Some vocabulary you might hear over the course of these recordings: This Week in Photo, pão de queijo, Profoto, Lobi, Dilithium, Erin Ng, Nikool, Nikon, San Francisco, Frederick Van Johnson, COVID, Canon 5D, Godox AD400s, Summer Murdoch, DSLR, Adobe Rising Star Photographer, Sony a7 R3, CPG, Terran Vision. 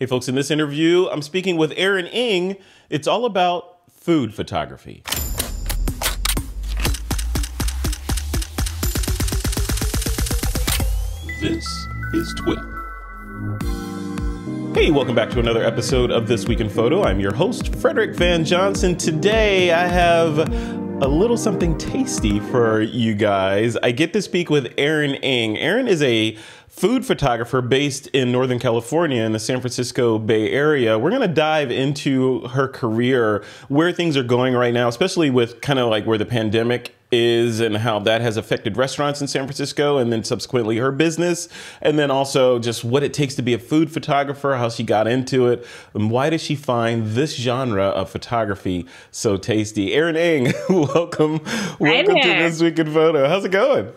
Hey folks, in this interview, I'm speaking with Erin Ng. It's all about food photography. This is Twit. Hey, welcome back to another episode of This Week in Photo. I'm your host, Frederick Van Johnson. Today I have a little something tasty for you guys. I get to speak with Erin Ng. Erin is a food photographer based in Northern California in the San Francisco Bay Area. We're gonna dive into her career, where things are going right now, especially with kind of like where the pandemic is and how that has affected restaurants in San Francisco and then subsequently her business. And then also just what it takes to be a food photographer, how she got into it, and why did she find this genre of photography so tasty. Erin Ng, welcome to This Week in Photo. How's it going?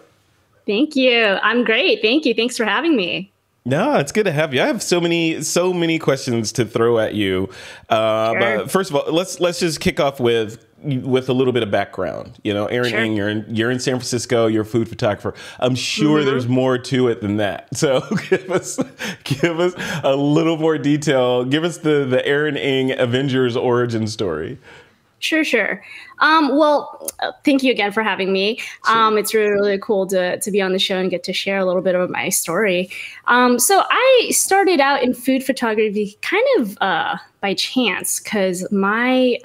Thank you. I'm great. Thank you. Thanks for having me. No, it's good to have you. I have so many questions to throw at you. Sure. But first of all, let's just kick off with a little bit of background. You know, Erin Ng, you're in San Francisco, you're a food photographer. I'm sure there's more to it than that. So give us a little more detail. Give us the Erin Ng Avengers origin story. Sure. Well, thank you again for having me. It's really cool to be on the show and get to share a little bit of my story. So I started out in food photography kind of by chance because my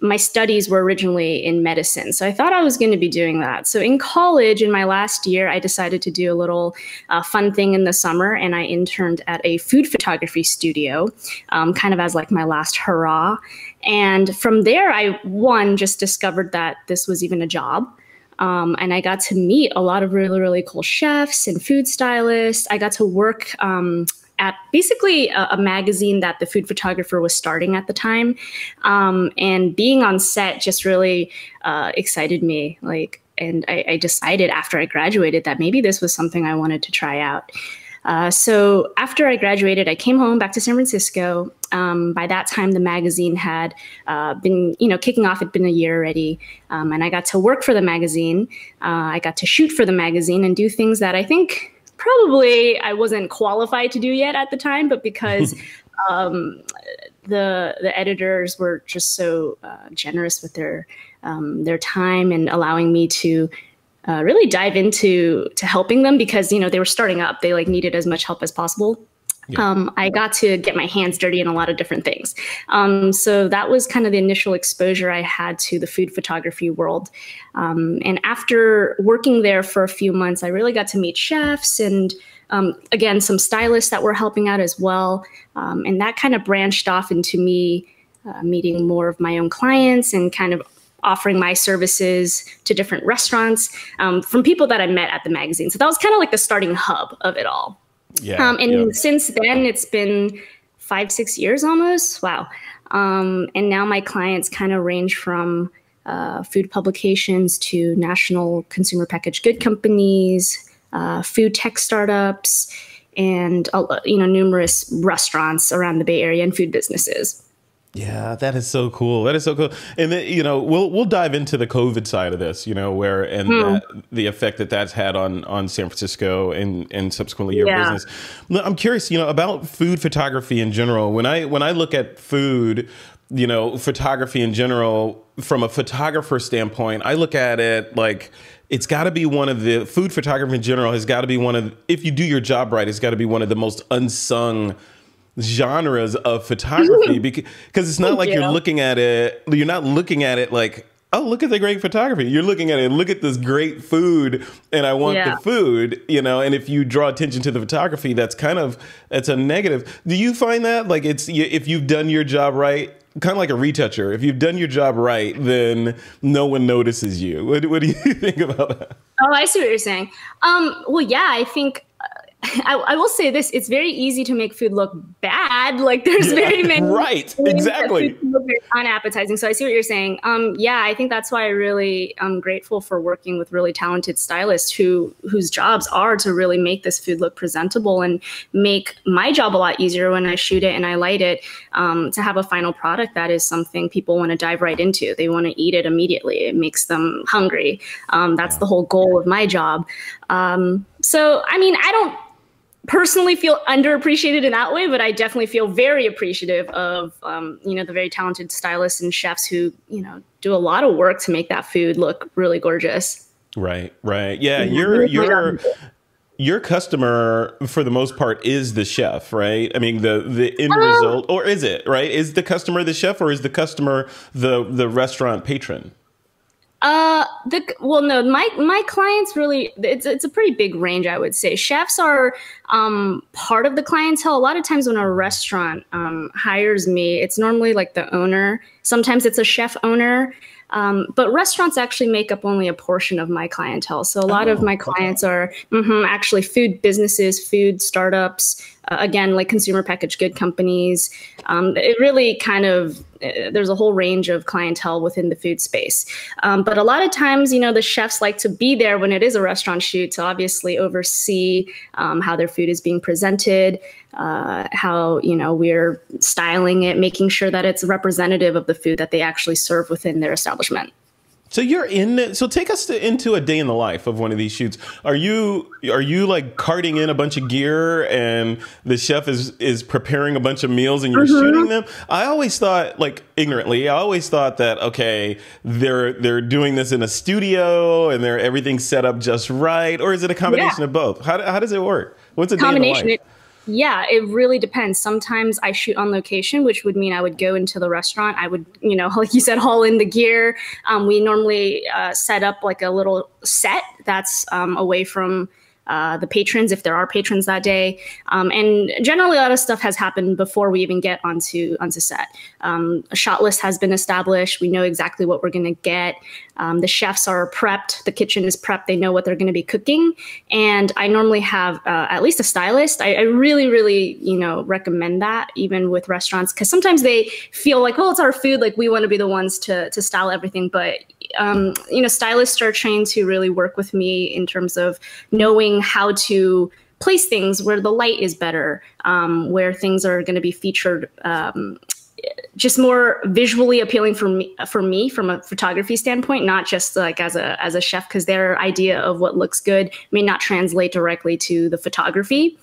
my studies were originally in medicine. So I thought I was going to be doing that. So in college, in my last year, I decided to do a little fun thing in the summer. And I interned at a food photography studio, kind of as like my last hurrah. And from there, I, one, just discovered that this was even a job. And I got to meet a lot of really, really cool chefs and food stylists. I got to work at basically a magazine that the food photographer was starting at the time. And being on set just really excited me. And I decided after I graduated that maybe this was something I wanted to try out. So after I graduated, I came home back to San Francisco. By that time, the magazine had been, kicking off. It'd been a year already. And I got to work for the magazine. I got to shoot for the magazine and do things that I think probably I wasn't qualified to do yet at the time, but because the editors were just so generous with their time and allowing me to really dive into helping them because, they were starting up. They needed as much help as possible. Yeah. I got to get my hands dirty in a lot of different things. So that was kind of the initial exposure I had to the food photography world. And after working there for a few months, I really got to meet chefs and, again, some stylists that were helping out as well. And that kind of branched off into me meeting more of my own clients and kind of offering my services to different restaurants from people that I met at the magazine. So that was kind of like the starting hub of it all. Yeah, Since then, it's been 5-6 years almost. Wow. And now my clients kind of range from food publications to national consumer packaged good companies, food tech startups, and, numerous restaurants around the Bay Area and food businesses. Yeah, that is so cool. That is so cool. And then, we'll dive into the COVID side of this, the effect that's had on San Francisco and subsequently your business. I'm curious, about food photography in general. When I look at food, photography in general, from a photographer standpoint, I look at it like it's got to be one of the food photography in general has got to be one of, if you do your job right, it's got to be one of the most unsung genres of photography because it's not like you're looking at it. You're not looking at it like, oh, look at the great photography. You're looking at it. Look at this great food, and I want the food. And if you draw attention to the photography, that's a negative. Do you find that like if you've done your job right, kind of like a retoucher? If you've done your job right, then no one notices you. What do you think about that? Oh, I see what you're saying. Well, yeah, I think. I will say this, it's very easy to make food look bad. Like there's very many. Right, exactly. Look very unappetizing. So I see what you're saying. Yeah, I think that's why I really am grateful for working with really talented stylists whose jobs are to really make this food look presentable and make my job a lot easier when I shoot it and I light it to have a final product that is something people want to dive right into. They want to eat it immediately. It makes them hungry. That's the whole goal of my job. So, I mean, I don't personally feel underappreciated in that way, but I definitely feel very appreciative of, you know, the very talented stylists and chefs who, you know, do a lot of work to make that food look really gorgeous. Right, right. Yeah, your customer, for the most part, is the chef, right? I mean, the end result, or is it, right? Is the customer the chef, or is the customer the restaurant patron? Well, no, my clients really, it's a pretty big range, I would say. Chefs are part of the clientele. A lot of times when a restaurant hires me, it's normally like the owner. Sometimes it's a chef owner. But restaurants actually make up only a portion of my clientele. So a lot of my clients are actually food businesses, food startups, again, like consumer packaged good companies. It really kind of, there's a whole range of clientele within the food space. But a lot of times, you know, the chefs like to be there when it is a restaurant shoot to obviously oversee how their food is being presented, how, you know, we're styling it, making sure that it's representative of the food that they actually serve within their establishment. So you're in. So take us into a day in the life of one of these shoots. Are you like carting in a bunch of gear and the chef is preparing a bunch of meals and you're shooting them? I always thought, like ignorantly, I always thought that okay, they're doing this in a studio and they're everything's set up just right, or is it a combination of both? How does it work? What's a combination? Day in the life? Yeah, it really depends. Sometimes I shoot on location, which would mean I would go into the restaurant. I would, you know, like you said, haul in the gear. We normally set up like a little set that's away from the patrons, if there are patrons that day. And generally a lot of stuff has happened before we even get onto set. A shot list has been established. We know exactly what we're going to get. The chefs are prepped. The kitchen is prepped. They know what they're going to be cooking. And I normally have at least a stylist. I really, really, you know, recommend that even with restaurants, because sometimes they feel like, well, it's our food. Like we want to be the ones to style everything. But you know, stylists are trained to really work with me in terms of knowing how to place things where the light is better, where things are going to be featured, just more visually appealing for me from a photography standpoint, not just like as a chef, because their idea of what looks good may not translate directly to the photography.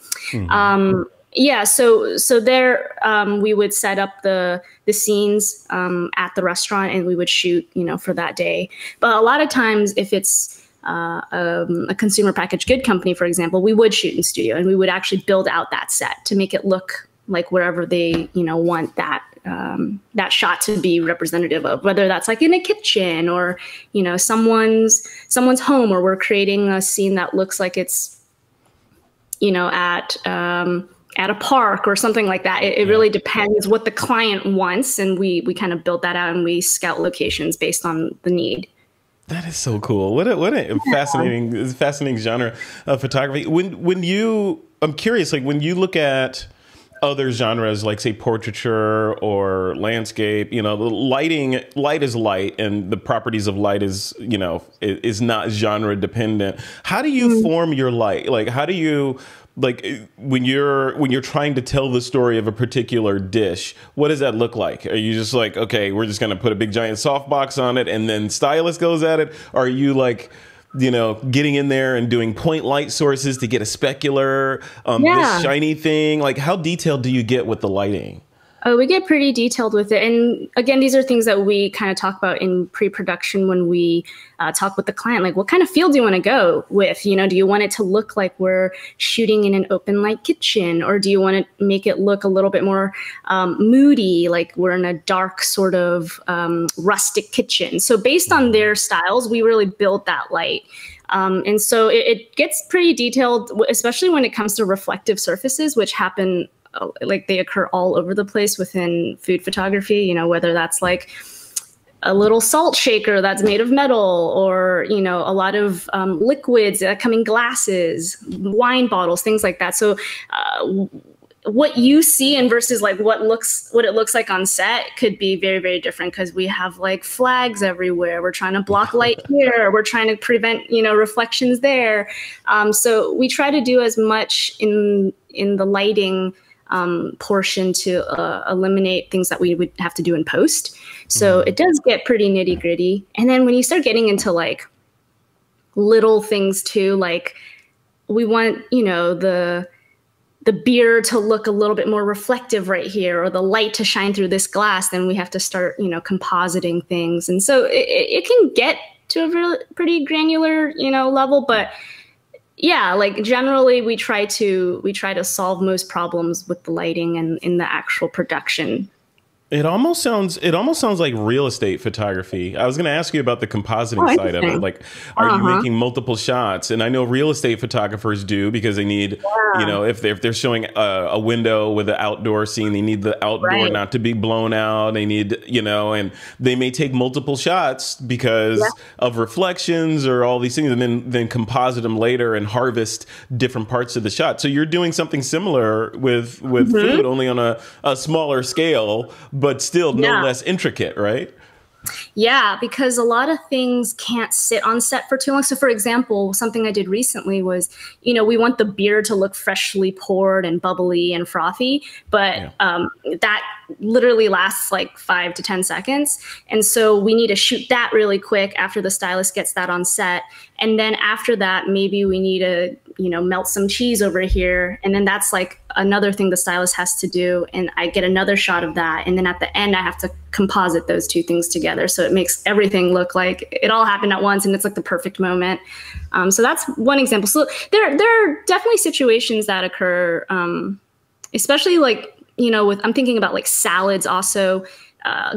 Yeah, so there we would set up the scenes at the restaurant, and we would shoot, you know, for that day. But a lot of times, if it's a consumer packaged good company, for example, we would shoot in studio, and we would actually build out that set to make it look like wherever they, you know, want that shot to be representative of, whether that's like in a kitchen or, you know, someone's home, or we're creating a scene that looks like it's, you know, at a park or something like that. It really depends what the client wants, and we kind of build that out, and we scout locations based on the need. That is so cool. What a fascinating genre of photography. I'm curious, like when you look at other genres, like say portraiture or landscape, you know, light is light, and the properties of light is, you know, is not genre dependent. How do you form your light? Like how do you, like when you're trying to tell the story of a particular dish, what does that look like? Are you just like, okay, we're just going to put a big giant softbox on it and then stylist goes at it? Are you like, you know, getting in there and doing point light sources to get a specular, this shiny thing? Like how detailed do you get with the lighting? Oh, we get pretty detailed with it. And again, these are things that we kind of talk about in pre-production when we talk with the client, like what kind of feel do you want to go with? You know, do you want it to look like we're shooting in an open light kitchen, or do you want to make it look a little bit more moody, like we're in a dark sort of rustic kitchen? So based on their styles, we really build that light. And so it gets pretty detailed, especially when it comes to reflective surfaces, which happen like they occur all over the place within food photography, you know, whether that's like a little salt shaker that's made of metal, or, you know, a lot of liquids that come in glasses, wine bottles, things like that. So what you see and versus like what it looks like on set could be very, very different, because we have like flags everywhere. We're trying to block light here. We're trying to prevent, you know, reflections there. So we try to do as much in the lighting portion to eliminate things that we would have to do in post. So it does get pretty nitty gritty. And then when you start getting into like little things too, like we want, you know, the the beer to look a little bit more reflective right here, or the light to shine through this glass, then we have to start, you know, compositing things. And so it can get to a pretty granular, you know, level, but yeah, like generally we try to solve most problems with the lighting and in the actual production. It almost sounds like real estate photography. I was going to ask you about the compositing side of it. Like, are you making multiple shots? And I know real estate photographers do, because they need, you know, if they're showing a window with an outdoor scene, they need the outdoor not to be blown out. They need, you know, and they may take multiple shots because of reflections or all these things, and then composite them later and harvest different parts of the shot. So you're doing something similar with food, only on a smaller scale, but still no less intricate, right? Yeah, because a lot of things can't sit on set for too long. So for example, something I did recently was, you know, we want the beer to look freshly poured and bubbly and frothy, but that literally lasts like 5 to 10 seconds. And so we need to shoot that really quick after the stylist gets that on set. And then after that, maybe we need to, you know, melt some cheese over here. And then that's like another thing the stylist has to do. And I get another shot of that. And then at the end, I have to composite those two things together. So it makes everything look like it all happened at once. And it's like the perfect moment. So that's one example. So there are definitely situations that occur, especially like, you know, with, I'm thinking about like salads also.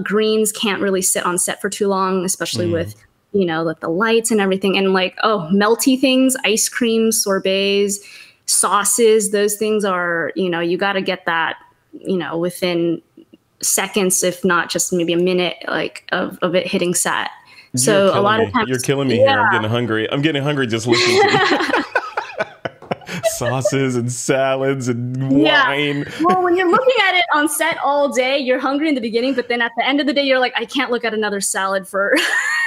Greens can't really sit on set for too long, especially with, you know, like the lights and everything, and like, oh, melty things, ice cream, sorbets, sauces, those things are, you know, you got to get that, you know, within seconds, if not just maybe a minute, like of it hitting set. So a lot of times, you're killing me here. I'm getting hungry. I'm getting hungry just listening to you. Sauces and salads and wine. Well, when you're looking at it on set all day, you're hungry in the beginning, but then at the end of the day, you're like, I can't look at another salad for,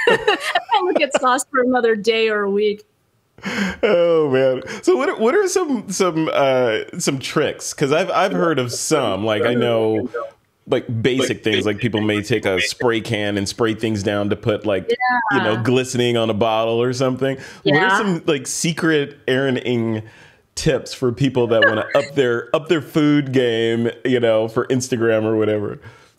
I can't look at sauce for another day or a week. Oh man! So what are some tricks? Because I've heard of some, like I know, like basic things, like people may take a spray can and spray things down to put like, you know, glistening on a bottle or something. Yeah. What are some like secret Erin Ng tips for people that want to up their food game, you know, for Instagram or whatever?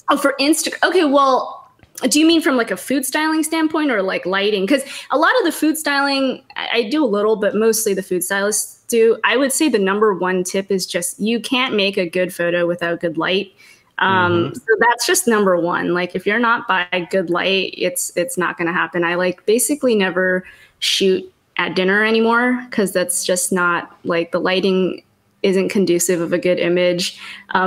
Oh, for Instagram. Okay. Well, do you mean from like a food styling standpoint or like lighting? Because a lot of the food styling, I do a little, but mostly the food stylists do. I would say the #1 tip is just, you can't make a good photo without good light. So that's just #1. Like if you're not by good light, it's not going to happen. I like basically never shoot at dinner anymore, because that's just not like, the lighting isn't conducive of a good image.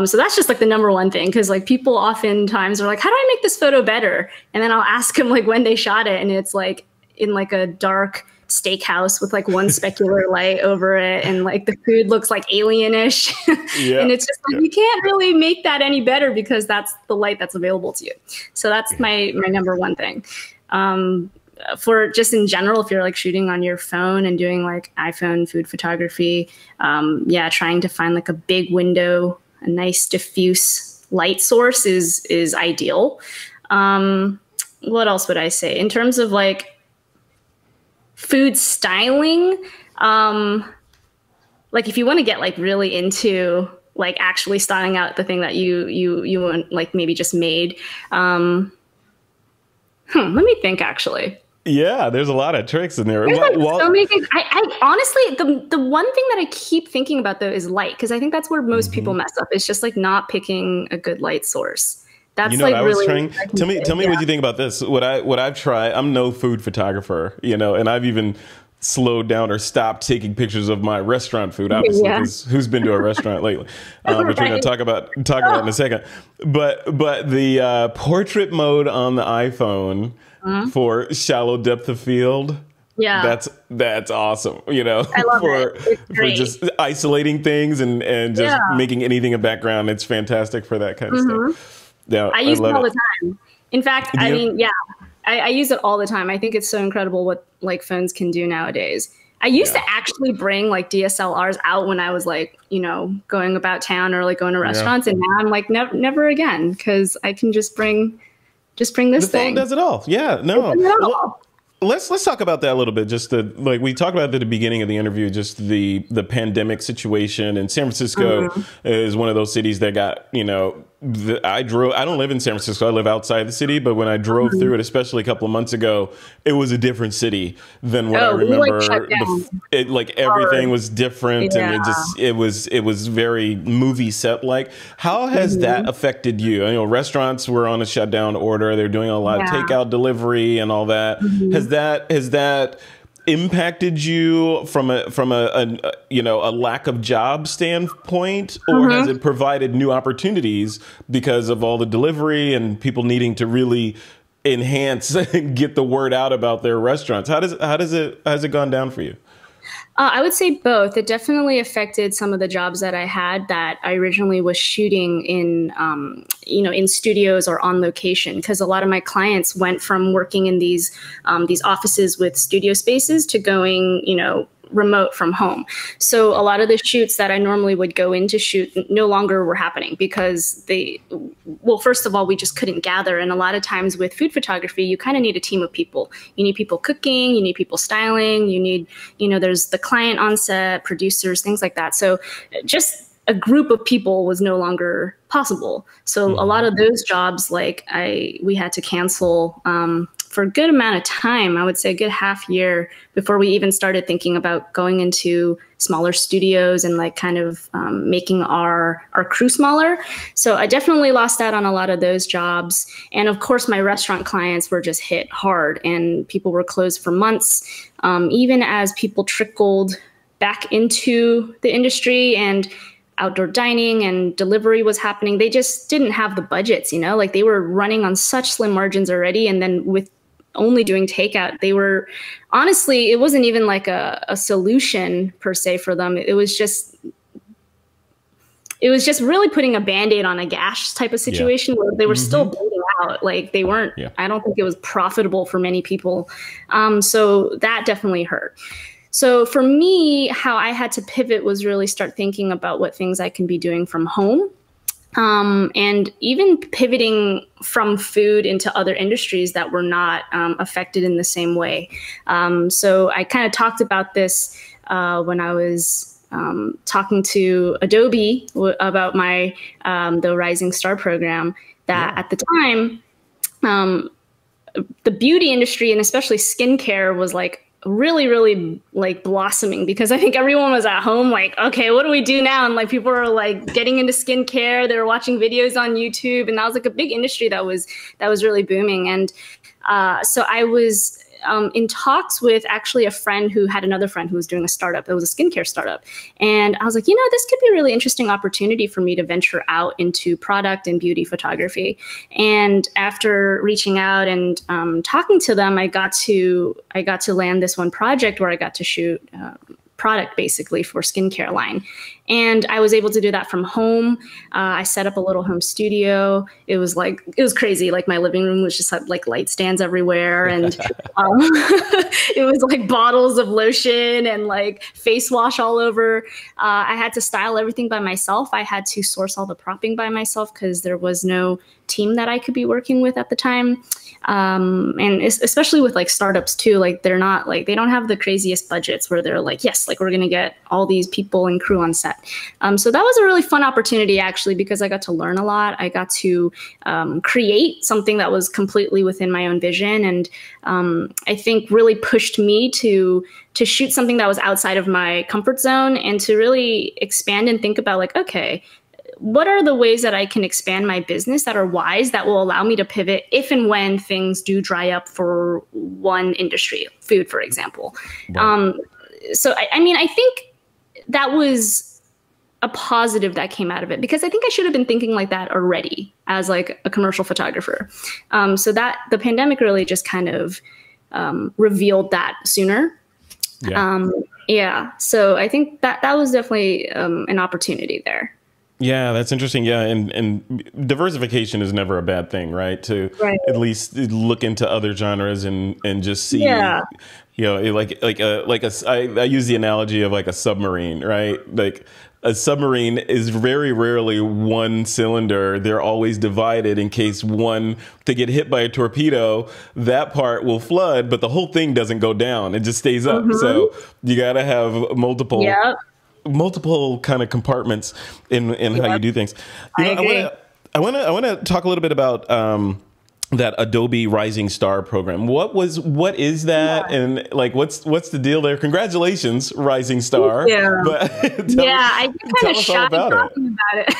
So that's just like the #1 thing. Because like people oftentimes are like, how do I make this photo better? And then I'll ask them like when they shot it, and it's like in like a dark steakhouse with like one specular light over it, and like the food looks like alienish. And it's just like, you can't really make that any better because that's the light that's available to you. So that's my #1 thing. For just in general, if you're like shooting on your phone and doing like iPhone food photography, trying to find like a big window, a nice diffuse light source is ideal. What else would I say? In terms of like food styling, like if you want to get like really into like actually styling out the thing that you want, like maybe just made, let me think actually. Yeah, there's a lot of tricks in there. There's like so many things. I honestly, the one thing that I keep thinking about though is light, because I think that's where most people mess up. It's just like not picking a good light source. That's, you know, like what I was really trying. Tell me what you think about this. What I've tried. I'm no food photographer, you know, and I've even slowed down or stopped taking pictures of my restaurant food, obviously, who's been to a restaurant lately, which we're going to talk about in a second. But the portrait mode on the iPhone for shallow depth of field, that's awesome, you know, for just isolating things and just making anything a background. It's fantastic for that kind of stuff. Yeah, I use it all the time. In fact, I mean, I use it all the time. I think it's so incredible what like phones can do nowadays. I used to actually bring like DSLRs out when I was like, you know, going about town or like going to restaurants, and now I'm like, never again, because I can just bring this thing. The phone does it all. Yeah, no. Let's talk about that a little bit. Just like we talked about at the beginning of the interview, just the pandemic situation. And San Francisco is one of those cities that got, you know, I don't live in San Francisco. I live outside the city. But when I drove through it, especially a couple of months ago, it was a different city than what I remember. Like everything was different, and it was very movie set like. How has that affected you? You know, restaurants were on a shutdown order. They're doing a lot of takeout delivery and all that. Has that impacted you from a you know, a lack of job standpoint, or has it provided new opportunities because of all the delivery and people needing to really enhance and get the word out about their restaurants? How has it gone down for you? I would say both. It definitely affected some of the jobs that I had that I originally was shooting in, you know, in studios or on location, because a lot of my clients went from working in these offices with studio spaces to going, you know, remote from home. So a lot of the shoots that I normally would go in to shoot no longer were happening because well, first of all, we just couldn't gather. And a lot of times with food photography, you kind of need a team of people. You need people cooking, you need people styling, you need, you know, there's the client on set, producers, things like that. So just a group of people was no longer possible. So a lot of those jobs, like we had to cancel, for a good amount of time, I would say a good half year before we even started thinking about going into smaller studios and like kind of making our crew smaller. So I definitely lost out on a lot of those jobs. And of course, my restaurant clients were just hit hard and people were closed for months, even as people trickled back into the industry and outdoor dining and delivery was happening. They just didn't have the budgets, you know, like they were running on such slim margins already. And then with only doing takeout, they were, honestly, it wasn't even like a solution per se for them. It was just really putting a Band-Aid on a gash type of situation where they were still bleeding out. Like they weren't, I don't think it was profitable for many people. So that definitely hurt. So for me, how I had to pivot was really start thinking about what things I can be doing from home. And even pivoting from food into other industries that were not affected in the same way. So I kind of talked about this when I was talking to Adobe about my the Rising Star program, that at the time, the beauty industry and especially skincare was like really like blossoming, because I think everyone was at home like, okay, what do we do now? And like people are like getting into skincare, they're watching videos on YouTube, and that was like a big industry that was really booming. And so I was in talks with actually a friend who had another friend who was doing a startup. It was a skincare startup. And I was like, you know, this could be a really interesting opportunity for me to venture out into product and beauty photography. And after reaching out and talking to them, I got to land this one project where I got to shoot product basically for skincare line. And I was able to do that from home. I set up a little home studio. It was crazy. Like my living room was just had like light stands everywhere. And it was like bottles of lotion and like face wash all over. I had to style everything by myself. I had to source all the propping by myself because there was no team that I could be working with at the time. And especially with like startups too, like they're not like, they don't have the craziest budgets where they're like, yes, like we're going to get all these people and crew on set. So that was a really fun opportunity actually, because I got to learn a lot. I got to create something that was completely within my own vision. And I think really pushed me to shoot something that was outside of my comfort zone and to really expand and think about like, okay, what are the ways that I can expand my business that are wise, that will allow me to pivot if and when things do dry up for one industry, food, for example. Wow. So, I mean, I think that was a positive that came out of it, because I think I should have been thinking like that already as like a commercial photographer. So that the pandemic really just kind of revealed that sooner. Yeah. So I think that was definitely an opportunity there. Yeah, that's interesting. Yeah, and diversification is never a bad thing, right? At least look into other genres and just see, you know, like I use the analogy of like a submarine, right? Like a submarine is very rarely one cylinder. They're always divided in case one, to get hit by a torpedo, that part will flood, but the whole thing doesn't go down. It just stays up. Mm-hmm. So you got to have multiple, yep, multiple kind of compartments in yep, how you do things. You know, I want to talk a little bit about that Adobe Rising Star program. What is that? Yeah. And like, what's the deal there? Congratulations, Rising Star. But I get kind of shy talking about it.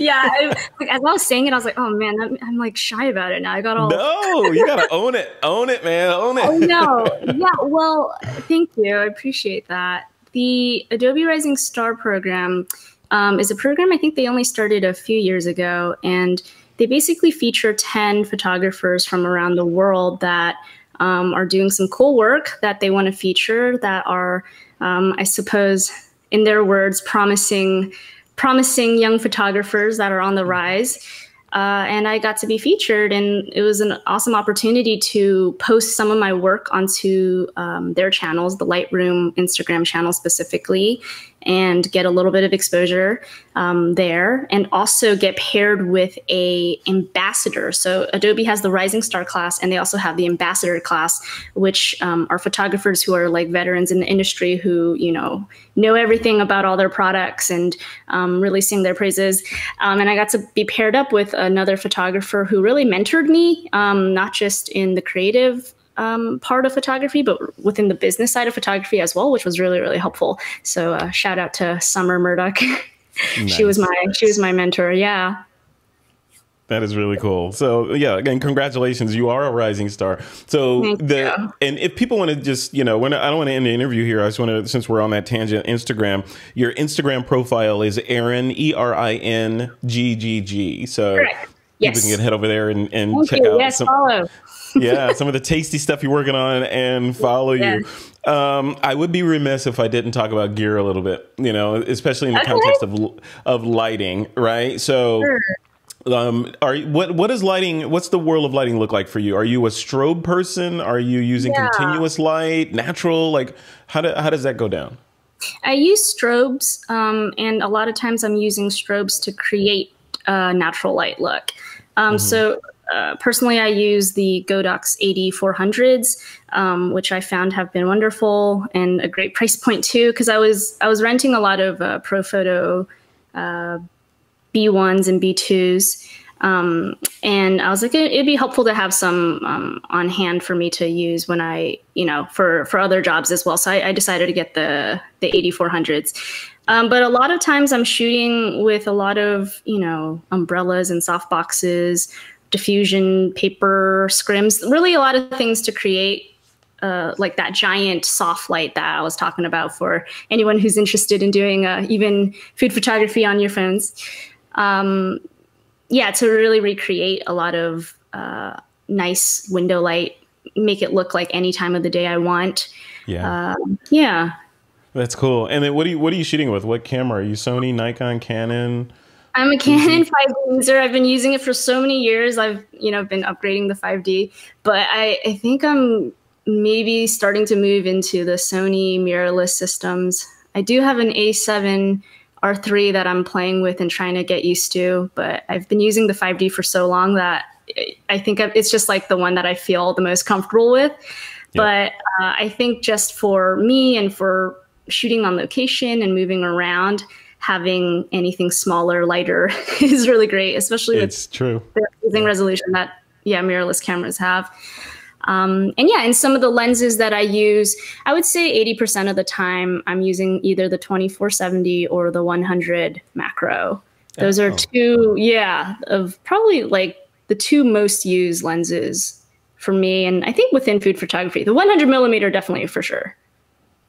Yeah. As I was saying it, I was like, oh man, I'm like shy about it now. I got all. No, you got to own it. Own it, man. Own it. Oh no. Yeah. Well, thank you. I appreciate that. The Adobe Rising Star program is a program I think they only started a few years ago, and they basically feature 10 photographers from around the world that are doing some cool work that they want to feature, that are, I suppose, in their words, promising young photographers that are on the rise. And I got to be featured, and it was an awesome opportunity to post some of my work onto their channels, the Lightroom Instagram channel specifically, and get a little bit of exposure there, and also get paired with an ambassador. So Adobe has the Rising Star class, and they also have the ambassador class, which are photographers who are like veterans in the industry, who, you know everything about all their products and really sing their praises. And I got to be paired up with another photographer who really mentored me, not just in the creative part of photography, but within the business side of photography as well, which was really, really helpful. So shout out to Summer Murdoch. Nice. She was my mentor. Yeah. That is really cool. So yeah, again, congratulations. You are a rising star. So and if people want to just, you know, I don't want to end the interview here. I just want to, since we're on that tangent, Instagram, your Instagram profile is Erin, E-R-I-N-G-G-G. So yes, people can head over there and check out some of the tasty stuff you're working on, and follow you. I would be remiss if I didn't talk about gear a little bit, you know, especially in the context of lighting, right? So what is lighting? What's the world of lighting look like for you? Are you a strobe person? Are you using continuous light, natural? Like how does that go down? I use strobes, and a lot of times I'm using strobes to create a natural light look. So personally, I use the Godox AD400s, which I found have been wonderful and a great price point too, because I was renting a lot of Profoto B1s and B2s, and I was like, it'd be helpful to have some on hand for me to use when I, you know, for other jobs as well. So I decided to get the AD400s. But a lot of times I'm shooting with a lot of, you know, umbrellas and softboxes, diffusion, paper, scrims, really a lot of things to create like that giant soft light that I was talking about, for anyone who's interested in doing even food photography on your phones. Yeah, to really recreate a lot of nice window light, make it look like any time of the day I want. Yeah. Yeah. That's cool. And then what are you shooting with? What camera? Are you Sony, Nikon, Canon? I'm a Canon 5D user. I've been using it for so many years. I've, you know, been upgrading the 5D, but I think I'm maybe starting to move into the Sony mirrorless systems. I do have an a7 R3 that I'm playing with and trying to get used to, but I've been using the 5D for so long that I think it's just like the one that I feel the most comfortable with. Yeah. But I think just for me and for shooting on location and moving around, having anything smaller, lighter is really great, especially with the amazing resolution that mirrorless cameras have. And some of the lenses that I use, I would say 80% of the time I'm using either the 24-70 or the 100 macro. Those are two, of probably like the two most used lenses for me. And I think within food photography, the 100 millimeter definitely for sure.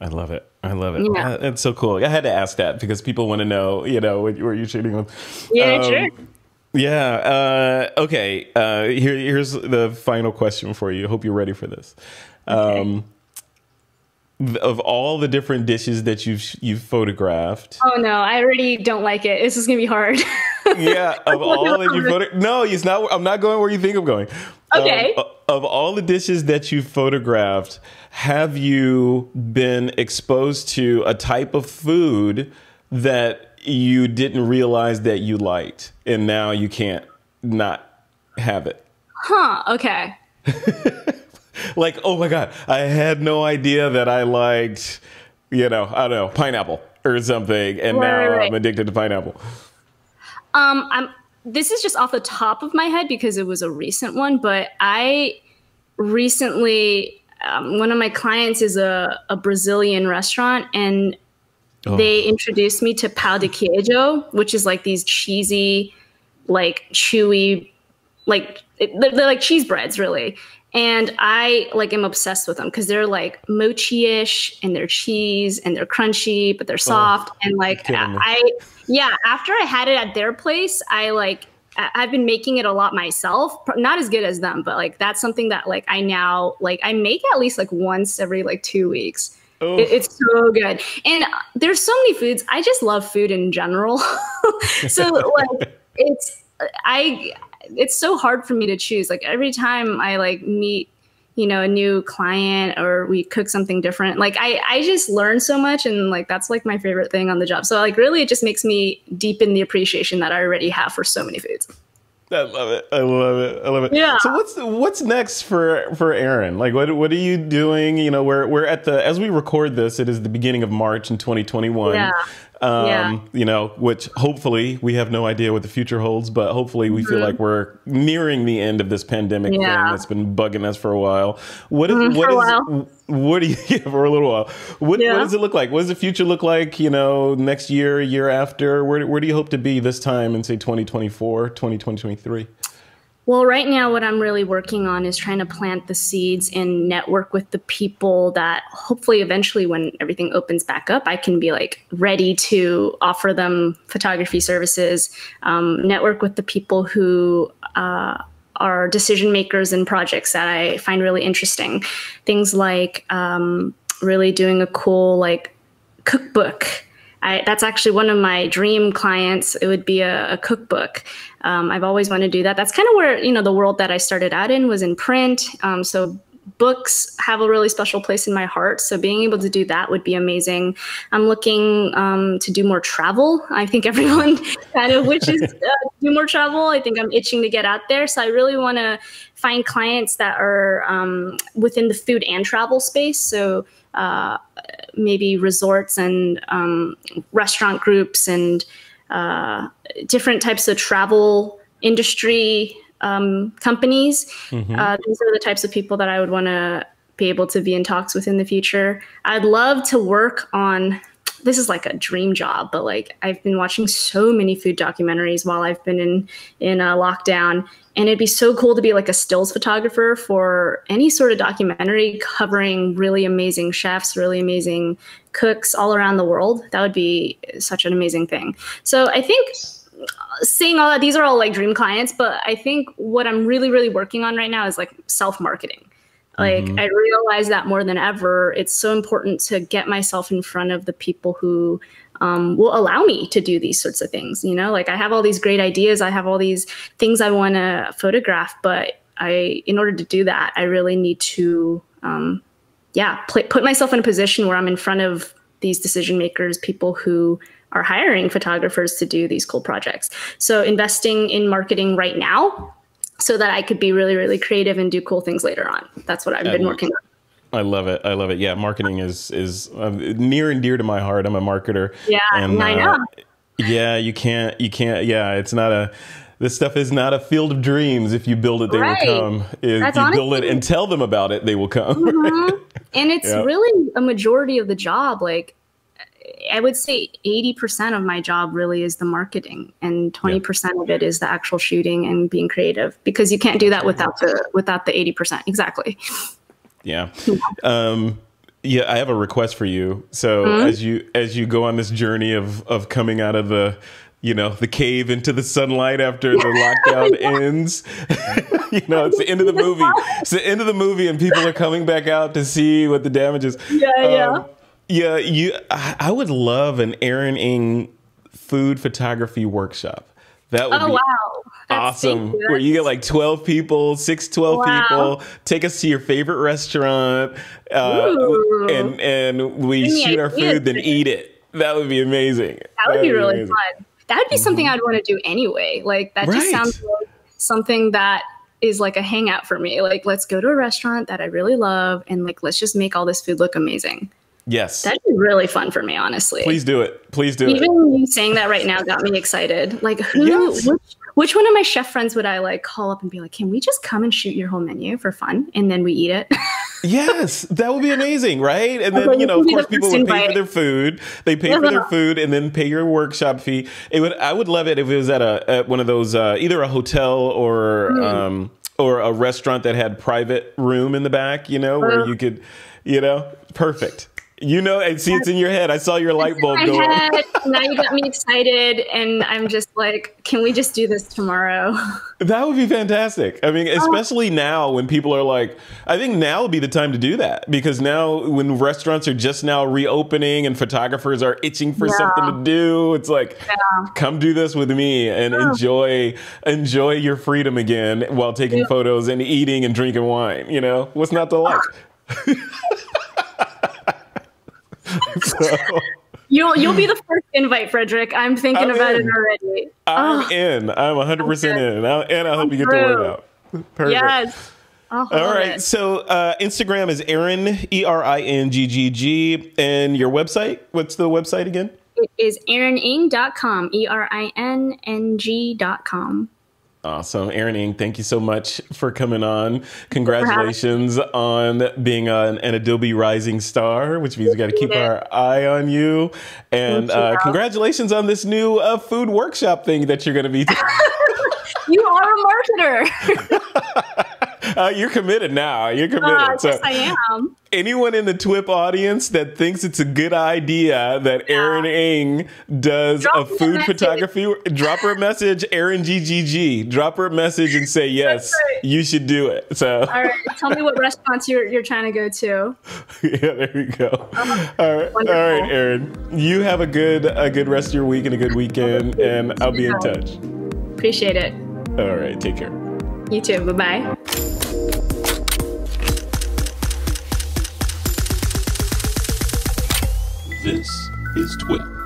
I love it. I love it. Yeah. It's so cool. I had to ask that because people want to know, you know, what you're shooting with. Yeah, sure. Yeah. Okay. Here's the final question for you. I hope you're ready for this. Of all the different dishes that you've photographed. Oh no, I already don't like it. This is going to be hard. Yeah. Of all that you've photographed. No, it's not. I'm not going where you think I'm going. Okay. Of all the dishes that you've photographed, have you been exposed to a type of food that you didn't realize that you liked, and now you can't not have it? Huh, okay. Like, oh my God, I had no idea that I liked, you know, I don't know, pineapple or something, and now I'm addicted to pineapple. This is just off the top of my head because it was a recent one, but I recently, one of my clients is a Brazilian restaurant, and they introduced me to pão de queijo, which is like these cheesy, like chewy, like they're like cheese breads, really. And I like am obsessed with them because they're like mochi-ish, and they're cheese, and they're crunchy, but they're soft. And like yeah, after I had it at their place, I've been making it a lot myself. Not as good as them, but like that's something that like I now like I make at least like once every like 2 weeks. It's so good. And there's so many foods. I just love food in general. So like it's so hard for me to choose. Like every time I like meet, you know, a new client or we cook something different, like I just learn so much, and like that's like my favorite thing on the job. So like really it just makes me deepen the appreciation that I already have for so many foods. I love it. I love it. I love it. Yeah. So what's next for Erin? Like what are you doing? You know, we're at the, as we record this, it is the beginning of March in 2021. Yeah. You know, which hopefully we have no idea what the future holds, but hopefully we feel like we're nearing the end of this pandemic thing that's been bugging us for a while. What does it look like? What does the future look like? You know, next year, year after, where do you hope to be this time in say 2024, 2023? Well, right now what I'm really working on is trying to plant the seeds and network with the people that hopefully eventually when everything opens back up, I can be like ready to offer them photography services, network with the people who are decision makers in projects that I find really interesting. Things like really doing a cool like cookbook. That's actually one of my dream clients. It would be a cookbook. I've always wanted to do that. That's kind of where, you know, the world that I started out in was in print. So books have a really special place in my heart. So being able to do that would be amazing. I'm looking to do more travel. I think everyone kind of wishes to do more travel. I think I'm itching to get out there. So I really want to find clients that are within the food and travel space. So maybe resorts and restaurant groups and different types of travel industry companies. These are the types of people that I would want to be able to be in talks with in the future. I'd love to work on, this is like a dream job, but like I've been watching so many food documentaries while I've been in lockdown. And it'd be so cool to be like a stills photographer for any sort of documentary covering really amazing chefs, really amazing cooks all around the world. That would be such an amazing thing. So I think seeing all that, these are all like dream clients, but I think what I'm really, really working on right now is like self-marketing. Like I realize that more than ever, it's so important to get myself in front of the people who will allow me to do these sorts of things. You know, like I have all these great ideas. I have all these things I want to photograph, but in order to do that, I really need to, put myself in a position where I'm in front of these decision makers, people who are hiring photographers to do these cool projects. So investing in marketing right now, so that I could be really, really creative and do cool things later on. That's what I've been working on. I love it. I love it. Yeah, marketing is near and dear to my heart. I'm a marketer. Yeah, and I know. Yeah, you can't. Yeah, it's not a. This stuff is not a field of dreams. If you build it, they will come. If you build it and tell them about it, they will come. Right? And it's really a majority of the job. Like I would say 80% of my job really is the marketing, and 20% of it is the actual shooting and being creative, because you can't do that without the 80%. Exactly. Yeah. Yeah. I have a request for you. So as you go on this journey of coming out of the, you know, the cave into the sunlight after the lockdown ends. You know, it's the end of the movie. It's the end of the movie, and people are coming back out to see what the damage is. Yeah. Yeah, I would love an Erin Ng food photography workshop. That would be awesome. Where you get like 12 people, 12 people, take us to your favorite restaurant, and we shoot our food, then eat it. That would be amazing. would be really amazing. Fun. That would be something I'd want to do anyway. Like that just sounds like something that is like a hangout for me. Like, let's go to a restaurant that I really love and like, let's just make all this food look amazing. Yes. That'd be really fun for me, honestly. Please do it. Please do it. Even you saying that right now got me excited. Like who, which one of my chef friends would I like call up and be like, can we just come and shoot your whole menu for fun? And then we eat it. Yes. That would be amazing. Right. And then, you know, of course people would pay for their food. They pay for their food and then pay your workshop fee. It would, I would love it if it was at a, at one of those, either a hotel or a restaurant that had private room in the back, you know, where you could, you know, perfect. You know, and see, it's in your head. I saw your light bulb go on. Now you got me excited, and I'm just like, can we just do this tomorrow? That would be fantastic. I mean, especially now when people are like, I think now would be the time to do that, because now when restaurants are just now reopening and photographers are itching for something to do, it's like, come do this with me and enjoy your freedom again while taking photos and eating and drinking wine. You know, what's not to like? So, you'll be the first invite, Frederick. I'm thinking about it already. I'm in. I'm 100% in. And I hope you get the word out. Perfect. Yes. All right. So Instagram is Erin, E-R-I-N-G-G-G. And your website? What's the website again? It is erinnng.com, E-R-I-N-N-G.com. Awesome. Erin Ng, thank you so much for coming on. Congratulations on being an Adobe Rising Star, which means we got to keep our eye on you. And congratulations on this new food workshop thing that you're going to be doing. You are a marketer. You're committed now. You're committed. Yes, I am. Anyone in the TWIP audience that thinks it's a good idea that Erin Ng does a food photography, drop her a message, Erin GGG. Drop her a message and say, yes, you should do it. So, all right. Tell me what restaurants you're trying to go to. Yeah, there you go. All right, Erin. You have a good rest of your week and a good weekend, and I'll be in touch. Appreciate it. All right. Take care. You too. Bye-bye. This is TWiP.